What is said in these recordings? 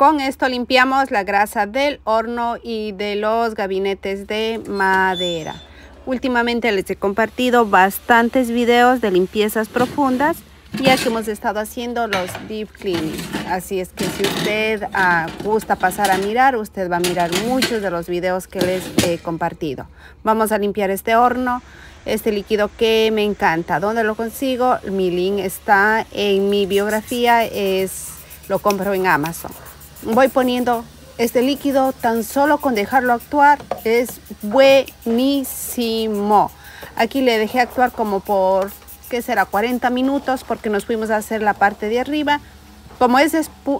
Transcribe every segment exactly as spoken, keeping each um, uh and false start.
Con esto limpiamos la grasa del horno y de los gabinetes de madera. Últimamente les he compartido bastantes videos de limpiezas profundas, ya que hemos estado haciendo los deep cleaning. Así es que si usted uh, gusta pasar a mirar, usted va a mirar muchos de los videos que les he compartido. Vamos a limpiar este horno, este líquido que me encanta. ¿Dónde lo consigo? Mi link está en mi biografía, es, lo compro en Amazon. Voy poniendo este líquido, tan solo con dejarlo actuar es buenísimo. Aquí le dejé actuar como por, ¿qué será? cuarenta minutos, porque nos fuimos a hacer la parte de arriba. Como es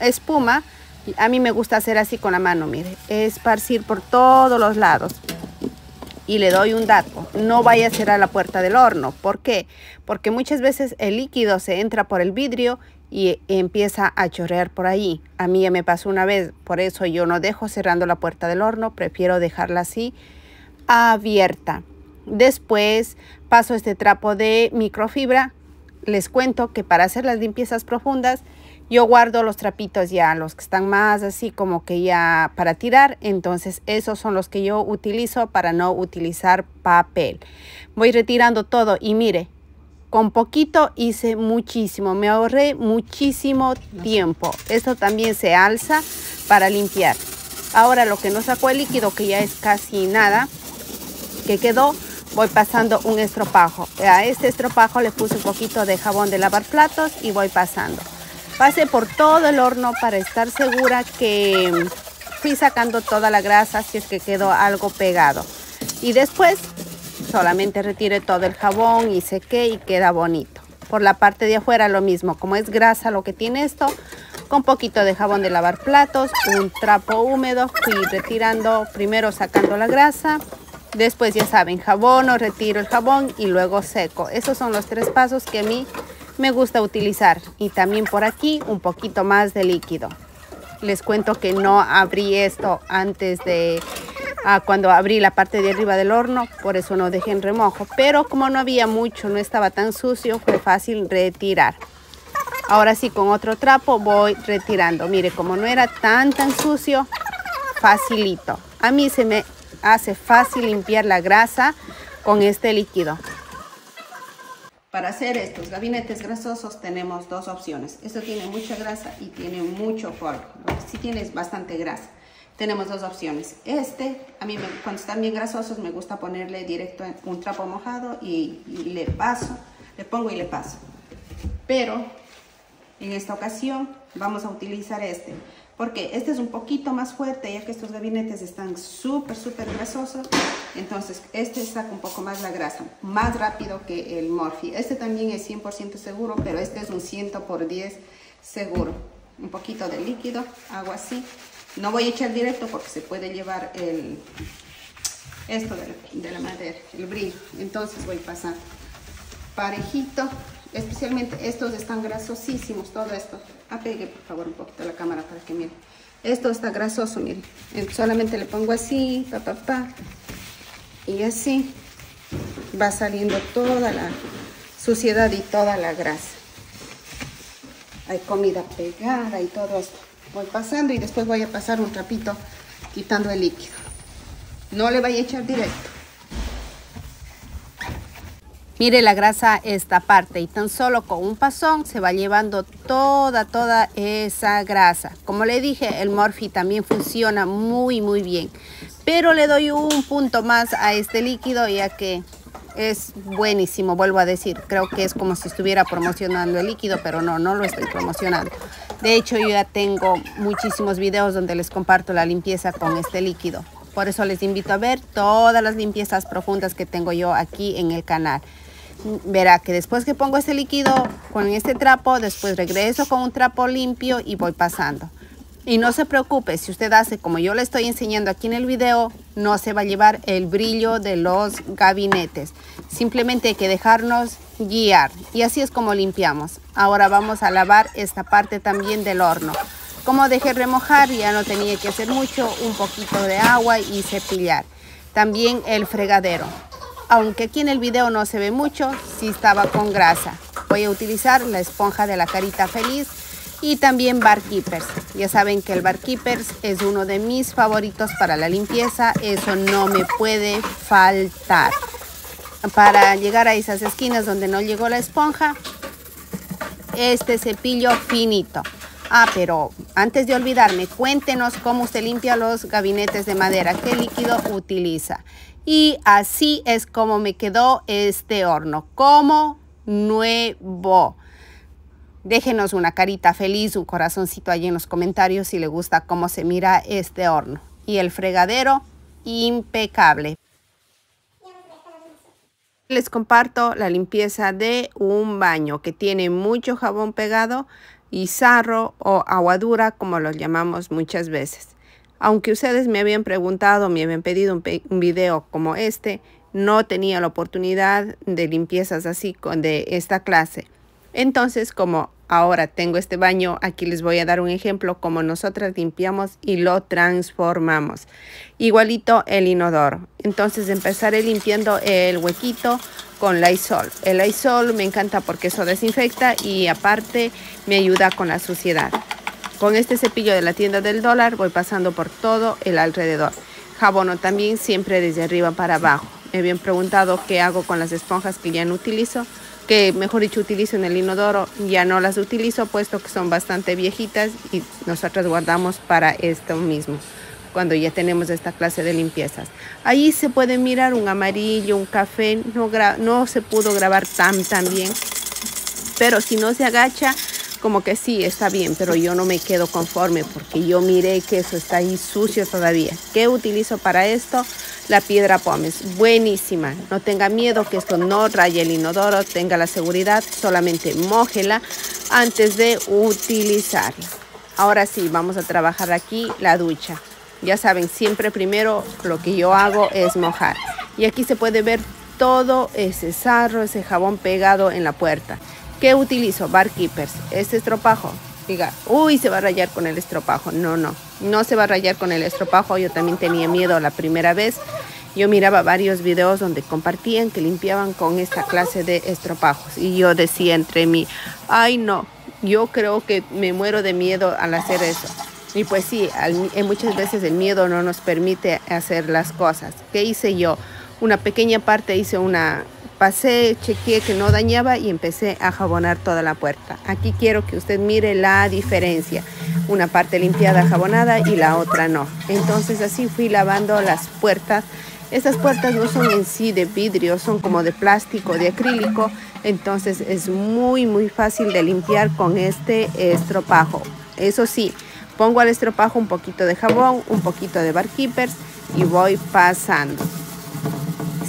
espuma, a mí me gusta hacer así con la mano, mire, esparcir por todos los lados. Y le doy un dato, no vaya a cerrar la puerta del horno. ¿Por qué? Porque muchas veces el líquido se entra por el vidrio y empieza a chorrear por ahí. A mí ya me pasó una vez, por eso yo no dejo cerrando la puerta del horno, prefiero dejarla así abierta. Después paso este trapo de microfibra. Les cuento que para hacer las limpiezas profundas yo guardo los trapitos ya, los que están más así como que ya para tirar. Entonces esos son los que yo utilizo para no utilizar papel. Voy retirando todo y mire, con poquito hice muchísimo, me ahorré muchísimo tiempo. Esto también se alza para limpiar. Ahora lo que no sacó el líquido, que ya es casi nada que quedó, voy pasando un estropajo. A este estropajo le puse un poquito de jabón de lavar platos y voy pasando. Pasé por todo el horno para estar segura que fui sacando toda la grasa, si es que quedó algo pegado. Y después solamente retiré todo el jabón y sequé y queda bonito. Por la parte de afuera lo mismo, como es grasa lo que tiene esto, con poquito de jabón de lavar platos, un trapo húmedo, fui retirando, primero sacando la grasa. Después ya saben, jabono, retiro el jabón y luego seco. Esos son los tres pasos que a mí me gusta utilizar. Y también por aquí un poquito más de líquido. Les cuento que no abrí esto antes de ah, cuando abrí la parte de arriba del horno, por eso no dejé en remojo. Pero como no había mucho, no estaba tan sucio, fue fácil retirar. Ahora sí, con otro trapo voy retirando. Mire, como no era tan tan sucio, facilito. A mí se me hace fácil limpiar la grasa con este líquido. Para hacer estos gabinetes grasosos tenemos dos opciones. Esto tiene mucha grasa y tiene mucho polvo. Si tienes bastante grasa, tenemos dos opciones. Este, a mí me, cuando están bien grasosos, me gusta ponerle directo un trapo mojado y, y le paso, le pongo y le paso. Pero en esta ocasión vamos a utilizar este, porque este es un poquito más fuerte, ya que estos gabinetes están súper, súper grasosos. Entonces, este saca un poco más la grasa, más rápido que el Morphe. Este también es cien por ciento seguro, pero este es un cien por diez seguro. Un poquito de líquido, hago así. No voy a echar directo porque se puede llevar el, esto de la, de la madera, el brillo. Entonces voy a pasar parejito. Especialmente estos están grasosísimos, todo esto. Apegue por favor un poquito la cámara para que miren. Esto está grasoso, miren. Solamente le pongo así, pa, pa, pa. Y así va saliendo toda la suciedad y toda la grasa. Hay comida pegada y todo esto. Voy pasando y después voy a pasar un trapito quitando el líquido. No le vaya a echar directo. Mire la grasa esta parte y tan solo con un pasón se va llevando toda, toda esa grasa. Como le dije, el Morphe también funciona muy, muy bien. Pero le doy un punto más a este líquido, ya que es buenísimo, vuelvo a decir. Creo que es como si estuviera promocionando el líquido, pero no, no lo estoy promocionando. De hecho, yo ya tengo muchísimos videos donde les comparto la limpieza con este líquido. Por eso les invito a ver todas las limpiezas profundas que tengo yo aquí en el canal. Verá que después que pongo este líquido con este trapo, después regreso con un trapo limpio y voy pasando. Y no se preocupe, si usted hace como yo le estoy enseñando aquí en el video, no se va a llevar el brillo de los gabinetes. Simplemente hay que dejarnos guiar. Y así es como limpiamos. Ahora vamos a lavar esta parte también del horno. Como dejé remojar, ya no tenía que hacer mucho, un poquito de agua y cepillar. También el fregadero. Aunque aquí en el video no se ve mucho, sí estaba con grasa. Voy a utilizar la esponja de la carita feliz. y también Bar Keepers. Ya saben que el Bar Keepers es uno de mis favoritos para la limpieza, eso no me puede faltar. Para llegar a esas esquinas donde no llegó la esponja, este cepillo finito. Ah, pero antes de olvidarme, cuéntenos cómo usted limpia los gabinetes de madera, qué líquido utiliza. Y así es como me quedó este horno, como nuevo. Déjenos una carita feliz, un corazoncito allí en los comentarios si le gusta cómo se mira este horno. Y el fregadero, impecable. Les comparto la limpieza de un baño que tiene mucho jabón pegado y sarro o agua dura, como los llamamos muchas veces. Aunque ustedes me habían preguntado, me habían pedido un, pe un video como este, no tenía la oportunidad de limpiezas así con de esta clase. Entonces, como ahora tengo este baño, aquí les voy a dar un ejemplo como nosotras limpiamos y lo transformamos. Igualito el inodoro. Entonces empezaré limpiando el huequito con Lysol. El Lysol me encanta porque eso desinfecta y aparte me ayuda con la suciedad. Con este cepillo de la tienda del dólar voy pasando por todo el alrededor. Jabono también siempre desde arriba para abajo. Me habían preguntado qué hago con las esponjas que ya no utilizo. Que mejor dicho utilizo en el inodoro, ya no las utilizo puesto que son bastante viejitas y nosotras guardamos para esto mismo cuando ya tenemos esta clase de limpiezas. Ahí se puede mirar un amarillo, un café, no, no se pudo grabar tan tan bien, pero si no se agacha como que sí está bien, pero yo no me quedo conforme porque yo miré que eso está ahí sucio todavía. ¿Qué utilizo para esto? La piedra pómez, buenísima. No tenga miedo que esto no raye el inodoro, tenga la seguridad, solamente mójela antes de utilizarla. Ahora sí, vamos a trabajar aquí la ducha. Ya saben, siempre primero lo que yo hago es mojar. Y aquí se puede ver todo ese sarro, ese jabón pegado en la puerta. ¿Qué utilizo? Bar Keepers, este estropajo. Diga, uy, se va a rayar con el estropajo. No, no, no se va a rayar con el estropajo. Yo también tenía miedo la primera vez. Yo miraba varios videos donde compartían que limpiaban con esta clase de estropajos. Y yo decía entre mí, ay no, yo creo que me muero de miedo al hacer eso. Y pues sí, al, muchas veces el miedo no nos permite hacer las cosas. ¿Qué hice yo? Una pequeña parte hice una... Pasé, chequeé que no dañaba y empecé a jabonar toda la puerta. Aquí quiero que usted mire la diferencia. Una parte limpiada, jabonada y la otra no. Entonces así fui lavando las puertas. Estas puertas no son en sí de vidrio, son como de plástico, de acrílico. Entonces es muy muy fácil de limpiar con este estropajo. Eso sí, pongo al estropajo un poquito de jabón, un poquito de Bar Keepers y voy pasando.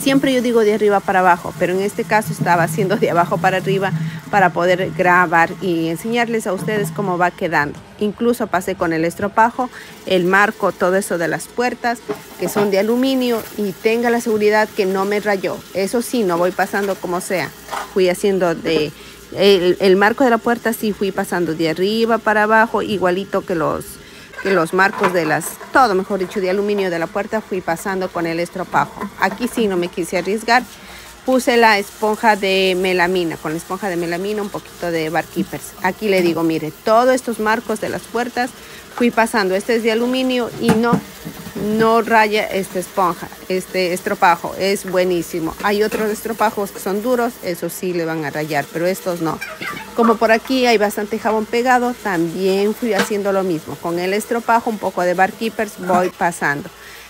Siempre yo digo de arriba para abajo, pero en este caso estaba haciendo de abajo para arriba para poder grabar y enseñarles a ustedes cómo va quedando. Incluso pasé con el estropajo, el marco, todo eso de las puertas que son de aluminio y tenga la seguridad que no me rayó. Eso sí, no voy pasando como sea. Fui haciendo de el, el marco de la puerta, sí fui pasando de arriba para abajo, igualito que los... que los marcos de las, todo mejor dicho, de aluminio de la puerta fui pasando con el estropajo. Aquí sí no me quise arriesgar, puse la esponja de melamina, con la esponja de melamina un poquito de Bar Keepers. Aquí le digo, mire, todos estos marcos de las puertas fui pasando, este es de aluminio y no, no raya esta esponja, este estropajo, es buenísimo. Hay otros estropajos que son duros, esos sí le van a rayar, pero estos no. Como por aquí hay bastante jabón pegado, también fui haciendo lo mismo. Con el estropajo, un poco de Bar Keepers, voy pasando.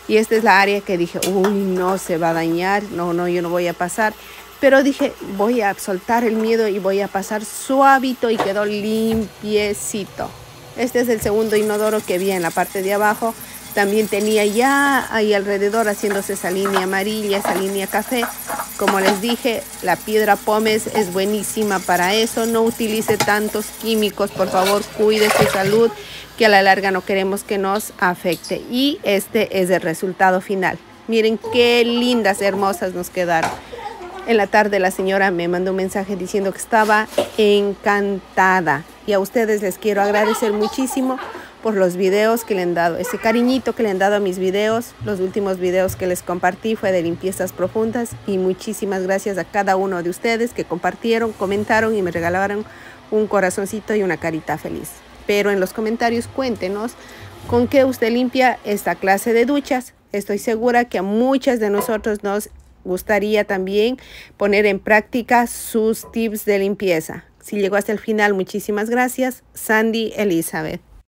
Y esta es la área que dije, uy, no se va a dañar, no, no, yo no voy a pasar. Pero dije, voy a soltar el miedo y voy a pasar suavito y quedó limpiecito. Este es el segundo inodoro que vi en la parte de abajo. También tenía ya ahí alrededor haciéndose esa línea amarilla, esa línea café. Como les dije, la piedra pómez es buenísima para eso. No utilice tantos químicos, por favor, cuide su salud, que a la larga no queremos que nos afecte. Y este es el resultado final. Miren qué lindas, hermosas nos quedaron. En la tarde la señora me mandó un mensaje diciendo que estaba encantada. Y a ustedes les quiero agradecer muchísimo por los videos que le han dado, ese cariñito que le han dado a mis videos. Los últimos videos que les compartí fue de limpiezas profundas y muchísimas gracias a cada uno de ustedes que compartieron, comentaron y me regalaron un corazoncito y una carita feliz. pero en los comentarios cuéntenos con qué usted limpia esta clase de duchas. Estoy segura que a muchas de nosotros nos gustaría también poner en práctica sus tips de limpieza. Si llegó hasta el final, muchísimas gracias. Sandy Elizabeth.